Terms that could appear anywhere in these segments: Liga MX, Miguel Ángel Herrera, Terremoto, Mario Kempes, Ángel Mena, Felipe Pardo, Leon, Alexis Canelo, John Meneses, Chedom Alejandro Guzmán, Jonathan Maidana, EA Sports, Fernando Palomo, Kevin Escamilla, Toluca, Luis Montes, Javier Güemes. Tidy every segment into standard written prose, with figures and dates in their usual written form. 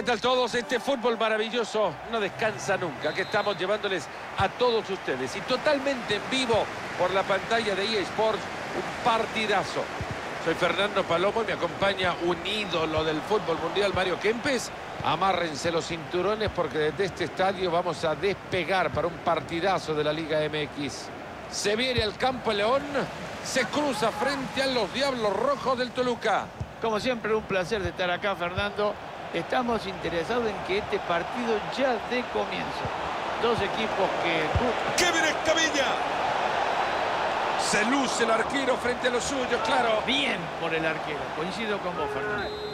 ¿Qué tal todos? Este fútbol maravilloso no descansa nunca, que estamos llevándoles a todos ustedes y totalmente en vivo por la pantalla de EA Sports, un partidazo. Soy Fernando Palomo y me acompaña un ídolo del fútbol mundial, Mario Kempes. Amárrense los cinturones porque desde este estadio vamos a despegar para un partidazo de la Liga MX. Se viene al campo León, se cruza frente a los Diablos Rojos del Toluca. Como siempre, un placer de estar acá, Fernando. Estamos interesados en que este partido ya dé comienzo. Dos equipos que... ¡Kevin Escamilla! Se luce el arquero frente a los suyos, claro. Bien por el arquero. Coincido con vos, Fernando.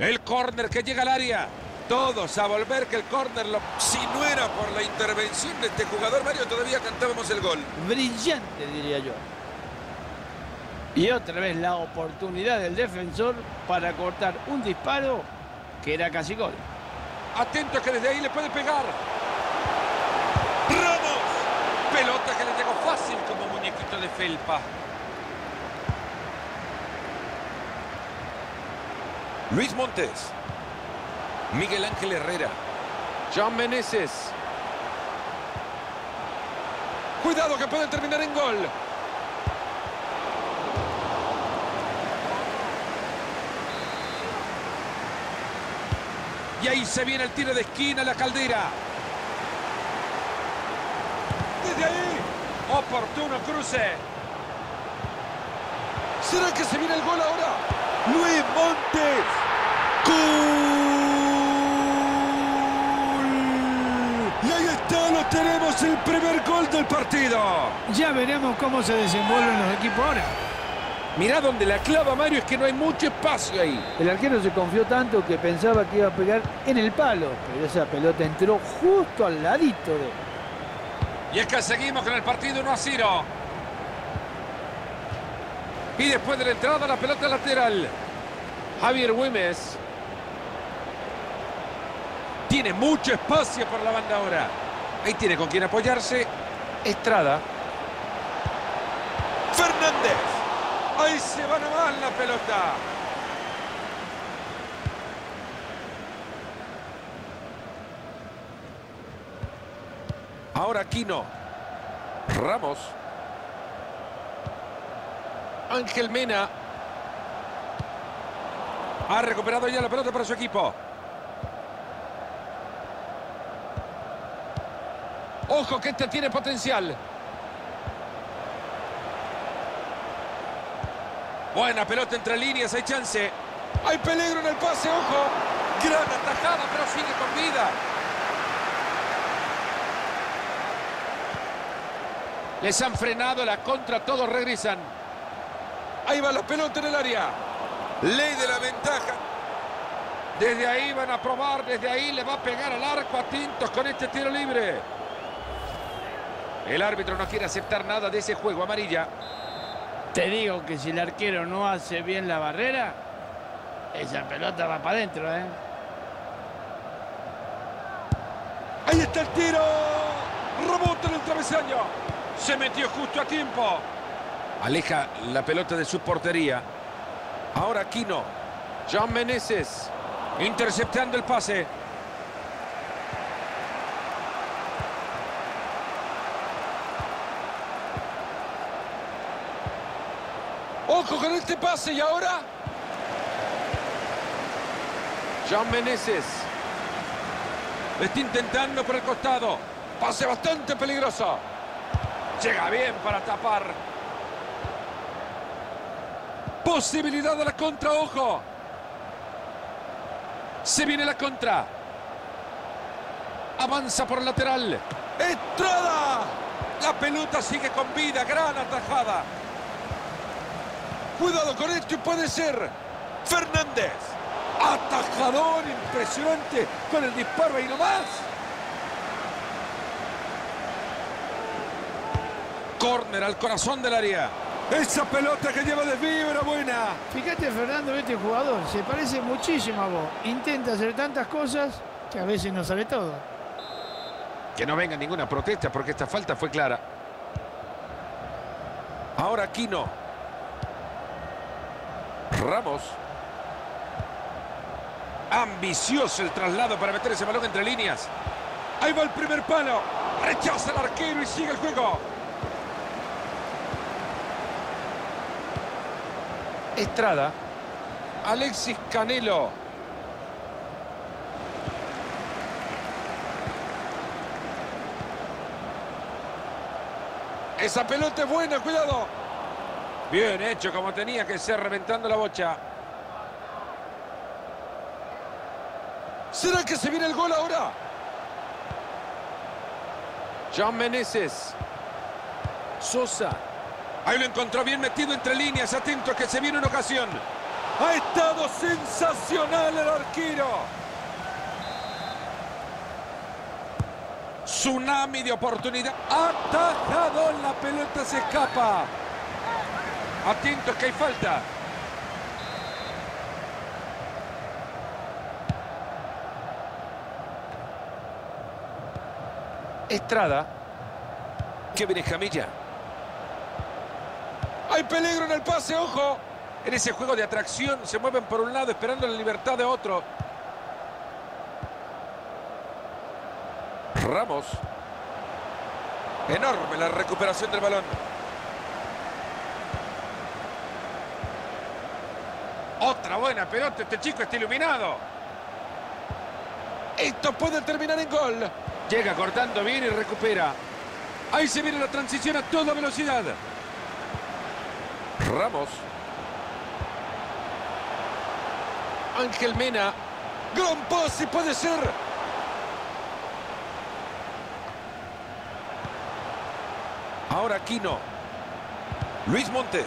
El córner que llega al área. Todos a volver, que el córner lo... Si no era por la intervención de este jugador, Mario, todavía cantábamos el gol. Brillante, diría yo. Y otra vez la oportunidad del defensor para cortar un disparo que era casi gol. Atento que desde ahí le puede pegar. ¡Ramos! Pelota que le llegó fácil como muñequito de felpa. Luis Montes, Miguel Ángel Herrera, John Meneses. Cuidado que puede terminar en gol. Y ahí se viene el tiro de esquina a la caldera. Desde ahí, oportuno cruce. ¿Será que se viene el gol ahora? Luis Montes. ¡Gol! Y ahí está, lo tenemos, el primer gol del partido. Ya veremos cómo se desenvuelven los equipos ahora. Mirá donde la clava, Mario, es que no hay mucho espacio ahí. El arquero se confió tanto que pensaba que iba a pegar en el palo, pero esa pelota entró justo al ladito de él. Y es que seguimos con el partido 1-0. Y después de la entrada, la pelota lateral. Javier Güemes. Tiene mucho espacio por la banda ahora. Ahí tiene con quien apoyarse. Estrada. Fernández. Ahí se va nomás la pelota. Ahora Aquino. Ramos. Ángel Mena ha recuperado ya la pelota para su equipo. Ojo que este tiene potencial. Buena pelota entre líneas, hay chance. Hay peligro en el pase, ojo. Gran atajada, pero sigue con vida. Les han frenado la contra, todos regresan. Ahí va la pelota en el área. Ley de la ventaja. Desde ahí van a probar. Desde ahí le va a pegar al arco. Atentos con este tiro libre. El árbitro no quiere aceptar nada de ese juego. Amarilla. Te digo que si el arquero no hace bien la barrera, esa pelota va para adentro, ¿eh? Ahí está el tiro. Rebota en el travesaño. Se metió justo a tiempo. Aleja la pelota de su portería. Ahora Aquino. John Meneses. Interceptando el pase. ¡Ojo con este pase! Y ahora... John Meneses. Está intentando por el costado. Pase bastante peligroso. Llega bien para tapar. Posibilidad de la contra, ojo. Se viene la contra. Avanza por el lateral. ¡Estrada! La pelota sigue con vida, gran atajada. Cuidado con esto, puede ser Fernández. Atajador impresionante con el disparo y nomás. Córner al corazón del área. Esa pelota que lleva desvío era buena. Fíjate, Fernando, este jugador se parece muchísimo a vos. Intenta hacer tantas cosas que a veces no sale todo. Que no venga ninguna protesta porque esta falta fue clara. Ahora Aquino. Ramos. Ambicioso el traslado para meter ese balón entre líneas. Ahí va el primer palo. Rechaza el arquero y sigue el juego. Estrada. Alexis Canelo. Esa pelota es buena, cuidado. Bien hecho, como tenía que ser, reventando la bocha. ¿Será que se viene el gol ahora? John Meneses. Sosa. Ahí lo encontró bien metido entre líneas. Atento que se viene una ocasión. Ha estado sensacional el arquero. Tsunami de oportunidad. Atajado. La pelota se escapa. Atentos que hay falta. Estrada. Que viene Jamilla. Hay peligro en el pase, ojo. En ese juego de atracción se mueven por un lado esperando la libertad de otro. Ramos. Enorme la recuperación del balón. Otra buena pelota. Este chico está iluminado. Esto puede terminar en gol. Llega cortando bien y recupera. Ahí se viene la transición a toda velocidad. Ramos. Ángel Mena. Gran pase, puede ser. Ahora Aquino. Luis Montes.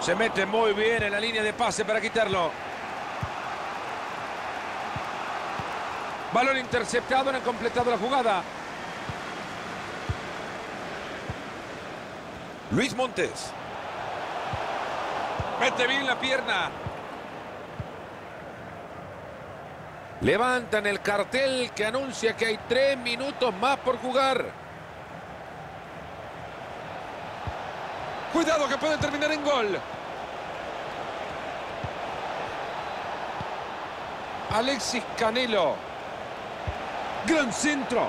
Se mete muy bien en la línea de pase para quitarlo. Balón interceptado, no han completado la jugada. Luis Montes. Mete bien la pierna. Levantan el cartel que anuncia que hay 3 minutos más por jugar. Cuidado que puede terminar en gol. Alexis Canelo. Gran centro.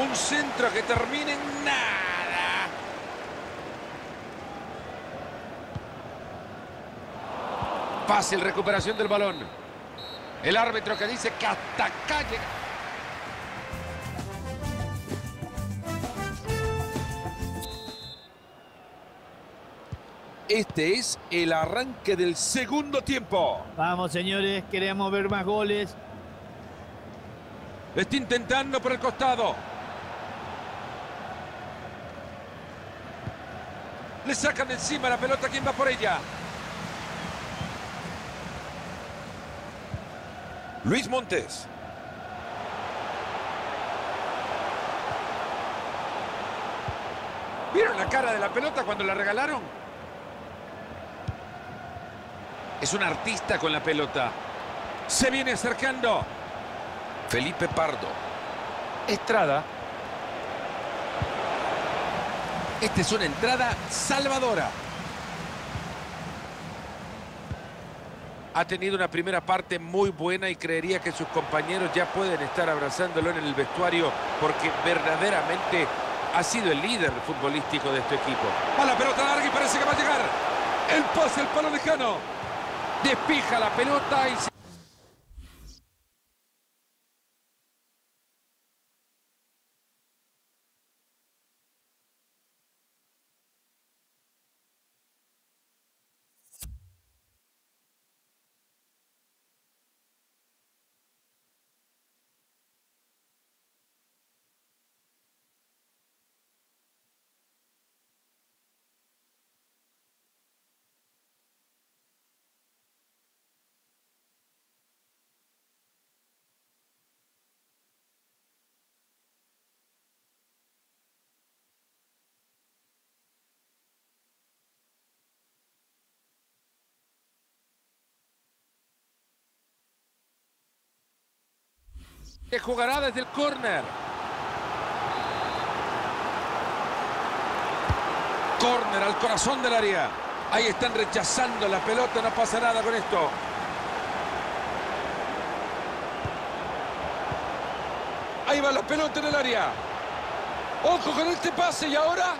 Un centro que termina en nada. Fácil recuperación del balón. El árbitro que dice que hasta acá llega. Este es el arranque del segundo tiempo. Vamos, señores, queremos ver más goles. Lo está intentando por el costado. Le sacan de encima la pelota. ¿Quién va por ella? Luis Montes. ¿Vieron la cara de la pelota cuando la regalaron? Es un artista con la pelota. Se viene acercando. Felipe Pardo. Estrada. Esta es una entrada salvadora. Ha tenido una primera parte muy buena y creería que sus compañeros ya pueden estar abrazándolo en el vestuario porque verdaderamente ha sido el líder futbolístico de este equipo. Va la pelota larga y parece que va a llegar. El pase, el palo lejano. Despija la pelota y se... que jugará desde el córner. Córner al corazón del área. Ahí están rechazando la pelota, no pasa nada con esto. Ahí va la pelota en el área. Ojo con este pase y ahora...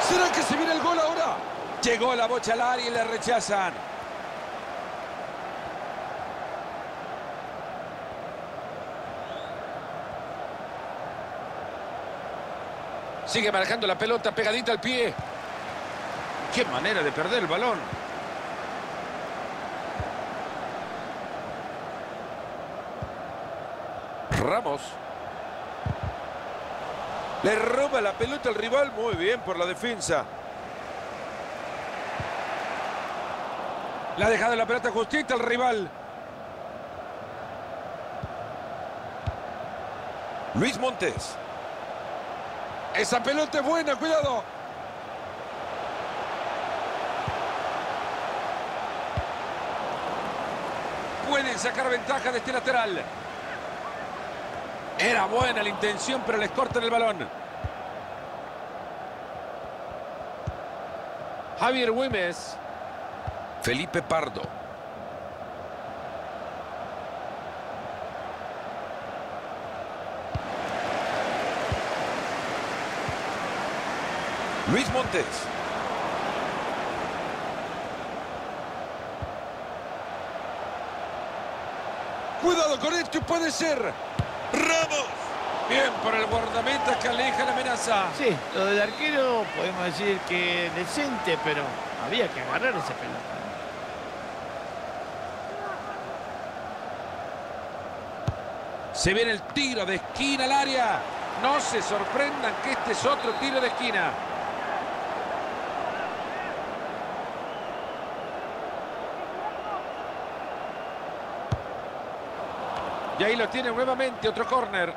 ¿será que se viene el gol ahora? Llegó la bocha al área y la rechazan. Sigue manejando la pelota pegadita al pie. ¡Qué manera de perder el balón! Ramos. Le roba la pelota al rival. Muy bien por la defensa. Le ha dejado la pelota justita al rival. Luis Montes. Esa pelota es buena, cuidado. Pueden sacar ventaja de este lateral. Era buena la intención, pero les cortan el balón. Javier Güemes. Felipe Pardo. Luis Montes. Cuidado con esto, puede ser. Ramos. Bien por el guardameta que aleja la amenaza. Sí, lo del arquero podemos decir que decente, pero había que agarrar esa pelota. Se viene el tiro de esquina al área. No se sorprendan que este es otro tiro de esquina. Y ahí lo tiene nuevamente, otro córner.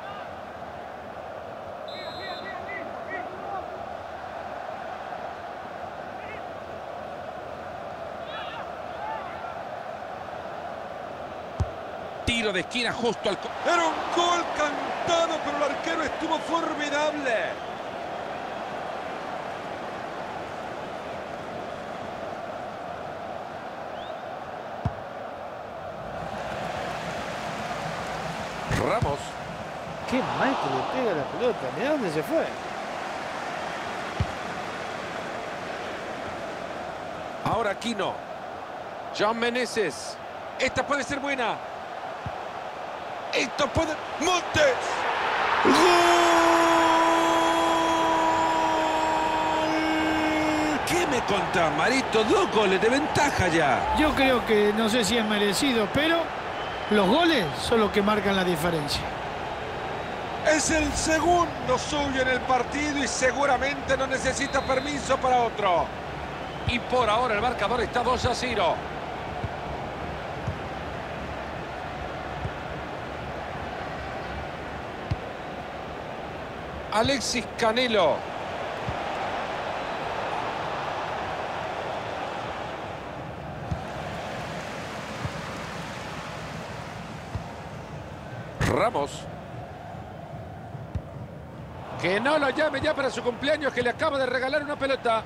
Tiro de esquina justo al... Era un gol cantado, pero el arquero estuvo formidable. Ramos. Qué mal que le pega la pelota. Mirá dónde se fue. Ahora Aquino. John Meneses. Esta puede ser buena. Esto puede... ¡Montes! ¡Gol! ¿Qué me contás, Marito? 2 goles de ventaja ya. Yo creo que no sé si es merecido, pero... los goles son los que marcan la diferencia. Es el segundo suyo en el partido y seguramente no necesita permiso para otro. Y por ahora el marcador está 2-0. Alexis Canelo. Ramos. Que no lo llame ya para su cumpleaños, que le acaba de regalar una pelota.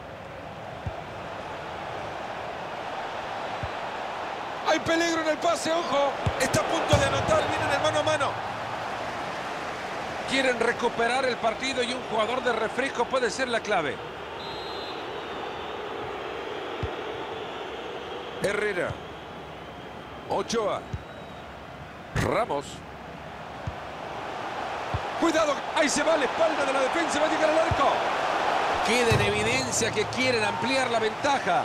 Hay peligro en el pase, ojo. Está a punto de anotar, miren el mano a mano. Quieren recuperar el partido y un jugador de refresco puede ser la clave. Herrera. Ochoa. Ramos. Cuidado, ahí se va a la espalda de la defensa, va a llegar al arco. Queda en evidencia que quieren ampliar la ventaja.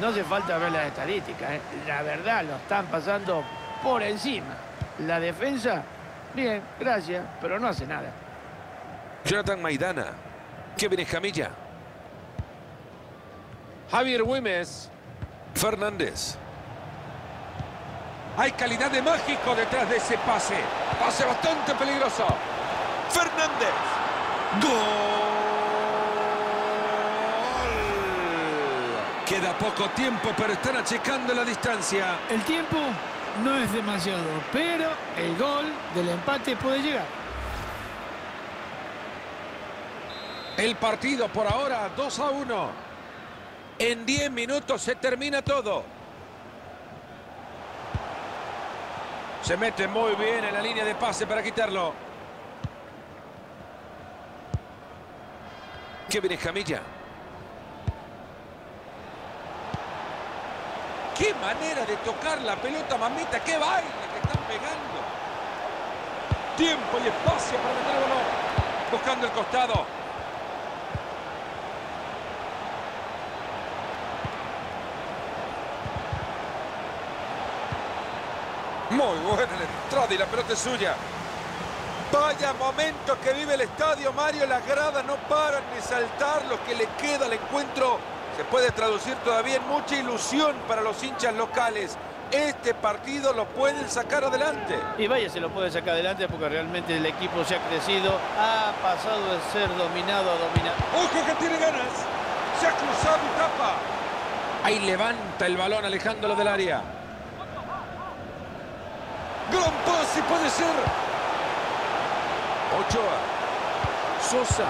No hace falta ver las estadísticas, ¿eh? La verdad, lo están pasando por encima. La defensa, bien, gracias, pero no hace nada. Jonathan Maidana, Kevin Escamilla. Javier Güemes. Fernández. Hay calidad de mágico detrás de ese pase. Pase bastante peligroso. Fernández. ¡Gol! Queda poco tiempo, pero están achicando la distancia. El tiempo no es demasiado, pero el gol del empate puede llegar. El partido por ahora 2-1. En 10 minutos se termina todo. Se mete muy bien en la línea de pase para quitarlo. Qué bien Escamilla. Qué manera de tocar la pelota, mamita. Qué baile que están pegando. Tiempo y espacio para meterlo. Buscando el costado. Muy buena la entrada y la pelota es suya. Vaya momento que vive el estadio, Mario. Las gradas no paran de saltar. Lo que le queda al encuentro se puede traducir todavía en mucha ilusión para los hinchas locales. Este partido lo pueden sacar adelante. Y vaya, se lo pueden sacar adelante porque realmente el equipo se ha crecido. Ha pasado de ser dominado a dominar. ¡Ojo que tiene ganas! Se ha cruzado y tapa. Ahí levanta el balón alejándolo del área. ¡Gran pase puede ser! Ochoa. Sosa.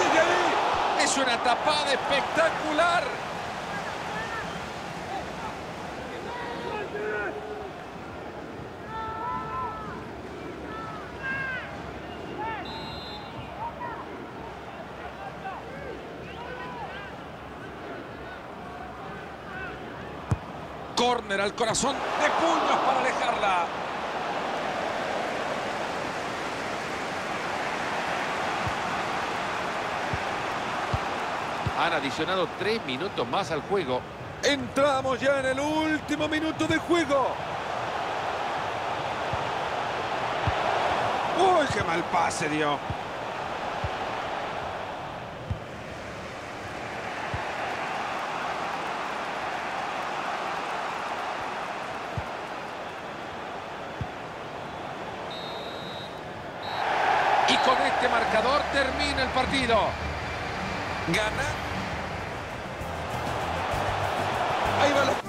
¡Desde ahí! Es una tapada espectacular. Córner al corazón de puños para alejarla. Han adicionado 3 minutos más al juego. Entramos ya en el último minuto de juego. ¡Uy, qué mal pase dio! Y con este marcador termina el partido. Gana. Ahí va la...